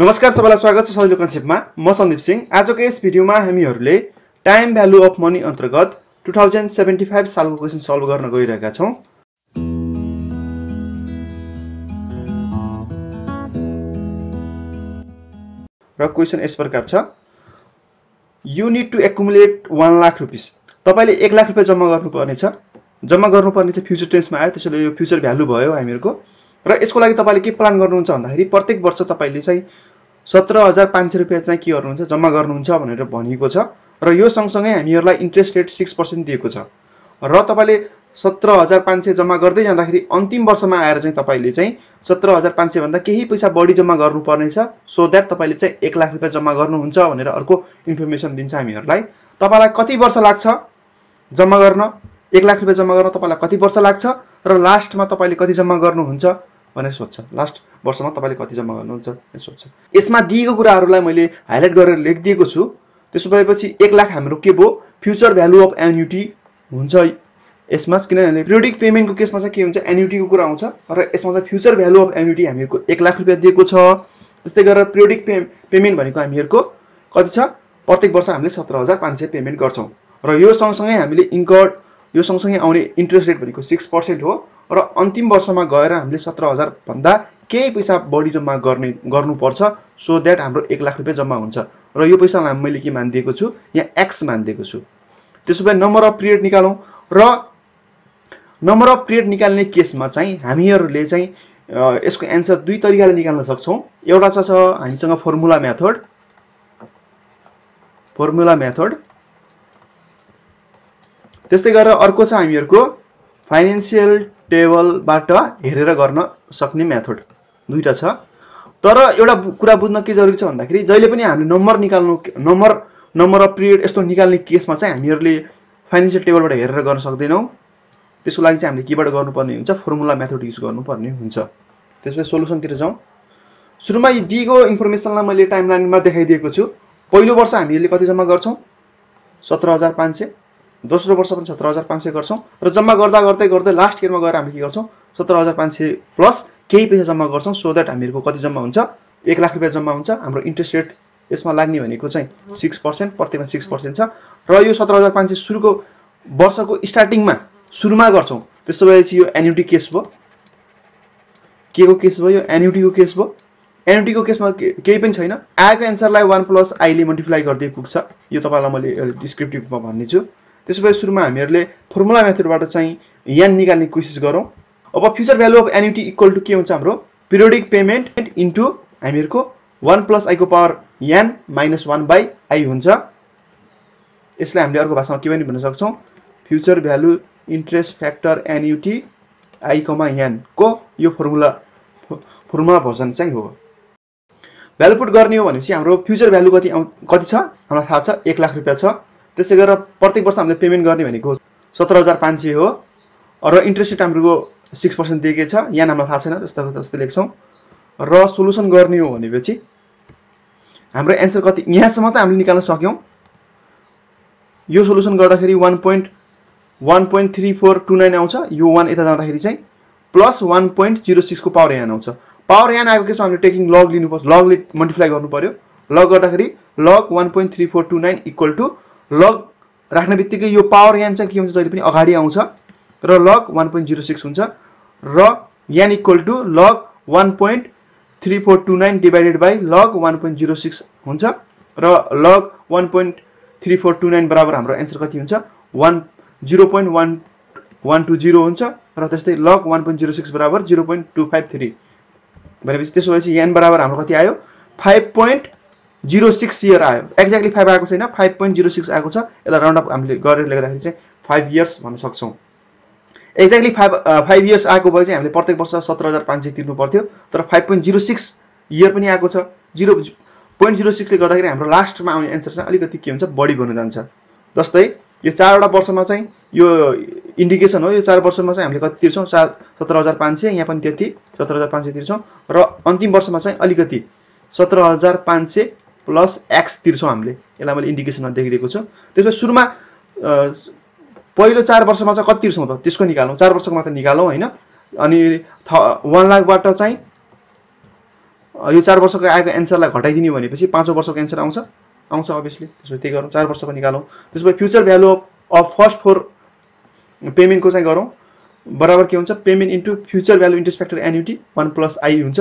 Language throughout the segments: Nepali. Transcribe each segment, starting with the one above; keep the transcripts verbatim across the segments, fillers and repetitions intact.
नमस्कार सबैलाई स्वागत छ सजिलो कन्सेप्टमा म सन्दीप सिंह आजको यस भिडियोमा हामीहरुले टाइम भ्यालु अफ मनी अन्तर्गत दुई हजार पचहत्तर सालको क्वेशन सोल्भ गर्न गइरहेका छौं। र क्वेशन यस प्रकार छ, यु नीड टु एक्युमुलेट एक लाख रुपैयाँ। तपाईले एक लाख रुपैयाँ जम्मा गर्नुपर्ने छ। जम्मा गर्नुपर्ने चाहिँ फ्युचर टेन्समा आयो, त्यसैले यो फ्युचर भ्यालु भयो हामीहरुको। र यसको लागि तपाईले के प्लान गर्नुहुन्छ भन्दाखेरि प्रत्येक वर्ष तपाईले चाहिँ सत्र हजार पाँच सय रुपैयाँ चाहिँ के गर्नुहुन्छ जम्मा गर्नुहुन्छ भनेर भनिएको छ। र यो सँगसँगै हामीहरुलाई इन्ट्रेस्ट रेट छः प्रतिशत दिएको छ। र तपाईले सत्र हजार पाँच सय जम्मा गर्दै जाँदाखेरि अन्तिम वर्षमा आएर चाहिँ तपाईले चाहिँ सत्र हजार पाँच सय भन्दा केही पैसा बढी जम्मा गर्नुपर्ने छ, सो दैट तपाईले चाहिँ एक लाख रुपैयाँ जम्मा गर्नुहुन्छ भनेर अर्को इन्फर्मेसन दिन्छ हामीहरुलाई। तपाईलाई कति वर्ष लाग्छ जम्मा गर्न, एक लाख रुपैयाँ जम्मा गर्न तपाईलाई कति वर्ष लाग्छ र लास्टमा तपाईले कति जम्मा गर्नुहुन्छ भनेर सोध्छ। लास्ट वर्षमा तपाईले कति जम्मा गर्नुहुन्छ भनेर सोध्छ। यसमा दिएको कुराहरुलाई मैले हाइलाइट गरेर लेखिदिएको छु। त्यसो भएपछि एक लाख हाम्रो के भो फ्युचर भ्यालु अफ एन्युटी हुन्छ यसमा, किनभने पिरियोडिक पेमेन्टको केसमा चाहिँ के हुन्छ एन्युटीको कुरा आउँछ र यसमा चाहिँ फ्युचर भ्यालु अफ एन्युटी हामीहरुको एक लाख रुपैयाँ दिएको छ। त्यस्तै गरेर पिरियोडिक पेमेन्ट भनेको हामीहरुको कति छ, प्रत्येक वर्ष हामीले सत्र हजार पाँच सय पेमेन्ट गर्छौं र यो सँगसँगै हामीले इन्कर्ड यो सँगसँगै आउने इन्ट्रेस्ट रेट भनेको छः प्रतिशत हो र अन्तिम वर्षमा गएर हामीले सत्र हजार भन्दा केही पैसा बढी जम्मा गर्ने गर्नुपर्छ, सो दैट हाम्रो एक लाख रुपैयाँ जम्मा हुन्छ र यो पैसालाई मैले के मानिदिएको छु यहाँ एक्स मानिदिएको छु। त्यसो भए नम्बर अफ पिरियड निकालौं र नम्बर अफ पिरियड निकाल्ने केसमा चाहिँ हामीहरुले चाहिँ यसको आन्सर दुई तरिकाले निकाल्न सक्छौं। एउटा छ हामीसँग फर्मुला मेथड फर्मुला मेथड त्यस्तै गरेर अर्को छ हामीहरुको फाइनान्शियल टेबलबाट हेरेर गर्न सक्ने मेथड, दुईटा छ। तर एउटा कुरा बुझ्न के जरुरी छ भन्दाखेरि जहिले पनि हामीले नम्बर निकाल्नु नम्बर नम्बर अफ पिरियड यस्तो निकाल्ने केसमा चाहिँ हामीहरुले फाइनान्शियल टेबलबाट हेरेर गर्न सक्दैनौं। त्यसको लागि चाहिँ हामीले केबाट गर्नुपर्ने हुन्छ फर्मुला मेथड युज गर्नुपर्ने हुन्छ। त्यसपछि सोलुसनतिर जाउँ। सुरुमा यी दिएको इन्फर्मेसनलाई मैले टाइमलाइनमा देखाइदिएको छु। पहिलो वर्ष हामीहरुले कति जम्मा गर्छौं सत्र हजार पाँच सय, दोस्रो वर्ष पनि सत्र हजार पाँच सय गर्छौं र जम्मा गर्दा गर्दै गर्दै लास्ट इयरमा गएर हामी के गर्छौं सत्र हजार पाँच सय प्लस केही पैसा जम्मा गर्छौं, सो दैट हामीहरुको कति जम्मा हुन्छ एक लाख रुपैयाँ जम्मा हुन्छ। हाम्रो इन्ट्रेस्ट रेट यसमा लाग्ने भनेको चाहिँ छः प्रतिशत, प्रत्येकमा छः प्रतिशत छ र यो सत्र हजार पाँच सय सुरुको वर्षको स्टार्टिङमा सुरुमा गर्छौं। त्यसो भएपछि यो एन्युटी केस भयो, केको केस भयो एन्युटीको केस भयो। एन्युटीको केसमा केही पनि छैन, आएको आन्सरलाई एक प्लस i ले मल्टिप्लाई गर्दै पुग्छ। यो तपाईलाई मैले डिस्क्रिप्टिभमा भन्ने छु। त्यसो भए सुरुमा हामीहरुले फर्मुला मेथडबाट चाहिँ एन निकाल्ने कोसिस गरौं। अब future value of annuity equal to के हुन्छ हाम्रो पिरियोडिक पेमेन्ट इन्टु हामीहरुको एक प्लस i को पावर एन माइनस एक बाइ i हुन्छ। यसलाई हामीले अर्को भाषामा के पनि भन्न सक्छौं future value interest factor annuity i, N को यो फर्मुला फर्मुला भर्सन चाहिँ हो। भ्यालु पुट गर्ने हो भनेपछि हाम्रो फ्युचर भ्यालु कति कति छ हामीलाई थाहा छ एक लाख रुपैयाँ छ। त्यसै गरेर प्रत्येक वर्ष हामीले पेमेन्ट गर्ने भनेको सत्र हजार पाँच सय हो र इन्ट्रेस्ट रेट हाम्रो छः प्रतिशत दिएको छ, यहाँ हामीलाई थाहा छैन जस्तो जस्तो लेख्छौं। र सोलुसन गर्ने हो भनेपछि हाम्रो आन्सर कति, यहाँसम्म त हामीले निकाल्न सक्यौं। यो सोलुसन गर्दाखेरि एक दशमलव एक तीन चार दुई नौ आउँछ, यो एक यता जाँदाखेरि चाहिँ प्लस एक दशमलव शून्य छः को पावर एन आउँछ। पावर एन आएको केसमा हामीले टेकिङ लग लिनुपर्छ, लगले मल्टिप्लाई गर्नु पर्यो। लग गर्दाखेरि लग एक दशमलव तीन चार दुई नौ इक्वल टु लग राख्ने बित्तिकै यो पावर एन चाहिँ के हुन्छ जहिले पनि अगाडि आउँछ र लग एक दशमलव शून्य छः हुन्छ र एन इक्वल टु लग एक दशमलव तीन चार दुई नौ डिभाइडेड बाई लग एक दशमलव शून्य छः हुन्छ र लग एक दशमलव तीन चार दुई नौ बराबर हाम्रो एन्सर कति हुन्छ शून्य दशमलव एक एक दुई शून्य हुन्छ र त्यस्तै लग एक दशमलव शून्य छः बराबर शून्य दशमलव दुई पाँच तीन भनेपछि त्यसो भएपछि एन बराबर हाम्रो कति आयो पाँच दशमलव शून्य छः इयर आयो। एक्ज्याक्टली पाँच आएको छैन, पाँच दशमलव शून्य छः आएको छ। यसलाई राउन्ड अप हामीले गरेर लेख्दाखेरि चाहिँ पाँच इयर्स भन्न सक्छौं। एक्ज्याक्टली पाँच पाँच इयर्स आएको भए चाहिँ हामीले प्रत्येक वर्ष सत्र हजार पाँच सय तिर्नु पर्थ्यो, तर पाँच दशमलव शून्य छः इयर पनि आएको छ। शून्य दशमलव शून्य छः ले गर्दाखेरि हाम्रो लास्टमा आउने आन्सर चाहिँ अलिकति के हुन्छ बढी बन्न जान्छ। जस्तै यो चारवटा वर्षमा चाहिँ यो इन्डिकेसन हो, यो चार वर्षमा चाहिँ हामीले कति तिर्छौं सत्र हजार पाँच सय, यहाँ पनि त्यति सत्र हजार पाँच सय तिर्छौं र अन्तिम वर्षमा चाहिँ अलिकति सत्र हजार पाँच सय प्लस एक्स तिर्छौं हामीले। यसलाई मैले इन्डिकेसनमा देखिदिएको छु। त्यसपछि सुरुमा पहिलो चार वर्षमा चाहिँ कति तिर्छौं त त्यसको निकालौं, चार वर्षको मात्र निकालौं हैन। अनि एक लाखबाट चाहिँ यो चार वर्षको आएको एन्सरलाई घटाइदिनु भनेपछि पाँच वर्षको एन्सर आउँछ आउँछ अभियसली त्यसो त्यही गरौँ चार वर्षको निकालौँ त्यसपछि future value of first four payment को चाहिँ गरौँ बराबर के हुन्छ payment into future value into expected annuity one plus I हुन्छ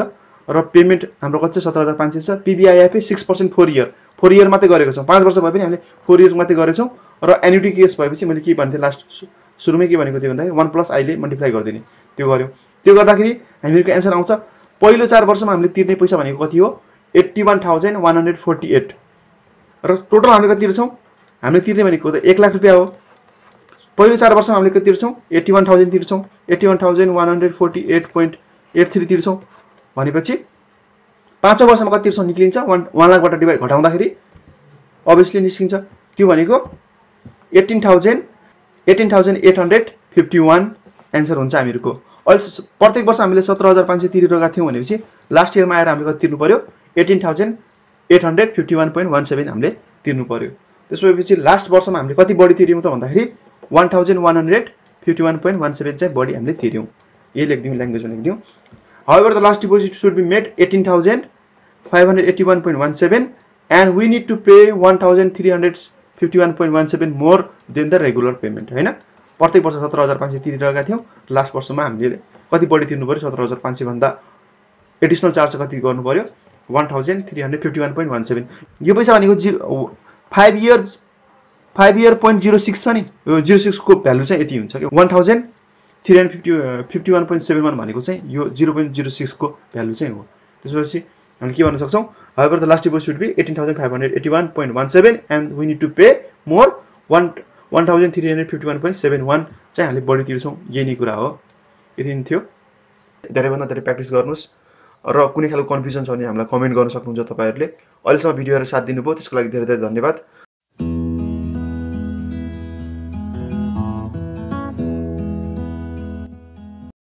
र पेमेन्ट हाम्रो कति सत्रह हजार पाँच सय छ पीबीआईएफै six percent four year four year मात्रै गरेको छौं पाँच वर्ष भए पनि हामीले फोर इयर मात्रै गरेछौं र एन्युटी केस भएपछि मैले के भन्थे लास्ट सुरुमै के भनेको थिएँ भन्दा वन प्लस आई ले मल्टिप्लाई गर्दिने त्यो गर्यो त्यो गर्दाखेरि हामीहरूको आन्सर आउँछ पहिलो चार वर्षमा हामीले तिर्ने पैसा भनेको कति हो eighty one thousand one hundred forty eight र टोटल हामीले कति तिर्छौं हामीले तिर्ने भनेको त एक लाख रुपैयाँ हो पहिलो चार वर्षमा हामीले कति तिर्छौं एट्टी वन थाउजन्ड तिर्छौं eighty one thousand one hundred forty eight point eight three तिर्छौं भनेपछि पाँचौं वर्षमा कति तिर्छौं निक्लिन्छ एक लाखबाट डिभाइड घटाउँदाखेरि obviously निस्किन्छ त्यो भनेको eighteen thousand eighteen thousand eight hundred fifty one answer हुन्छ हामीहरुको अहिले प्रत्येक वर्ष हामीले सत्रह हजार पाँच सय तिरेका थियौं भनेपछि लास्ट इयरमा आएर हामीले कति तिर्नु पर्यो eighteen thousand eight hundred fifty one point one seven हामीले तिर्नु पर्यो त्यसपछि लास्ट वर्षमा हामीले कति बढी तिर्यौं त भन्दाखेरि eleven hundred fifty one point one seven चाहिँ बढी हामीले तिर्यौं यो लेख्दियौ ल्याङ्ग्वेजमा लेख्दियौ However, the last deposit should be made eighteen thousand five hundred eighty-one point one seven and we need to pay one thousand three hundred fifty-one point one seven more than the regular payment. हैन प्रत्येक वर्ष सत्रह हजार पाँच सय तिरिरहेका थियौं लास्ट वर्षमा हामीले कति बढी तिर्नु पर्यो सत्रह हजार पाँच सय भन्दा एडिशनल चार्ज कति गर्नु पर्यो one thousand three hundred fifty-one point one seven यो पैसा भनेको five year five year point zero six छ नि यो जीरो सिक्स को भ्यालु चाहिँ यति हुन्छ के one thousand three hundred fifty-one point seven one भनेको चाहिँ यो जीरो पोइन्ट जीरो सिक्स को भ्यालु चाहिँ हो त्यसपछि हामी के भन्न सक्छौं however the last deposit should be eighteen thousand five hundred eighty one point one seven and we need to pay more one thousand three hundred fifty-one point seven one चाहिँ हामीले बढी तिर्छौं यही नै कुरा हो यति नै थियो धेरै भन्दा धेरै प्र्याक्टिस गर्नुस् र कुनै खालको कन्फ्युजन छ भने हामीलाई कमेन्ट गर्न सक्नुहुन्छ तपाईहरुले अहिले सम्म भिडियो हेरेर साथ दिनुभयो त्यसको लागि धेरै धेरै धन्यवाद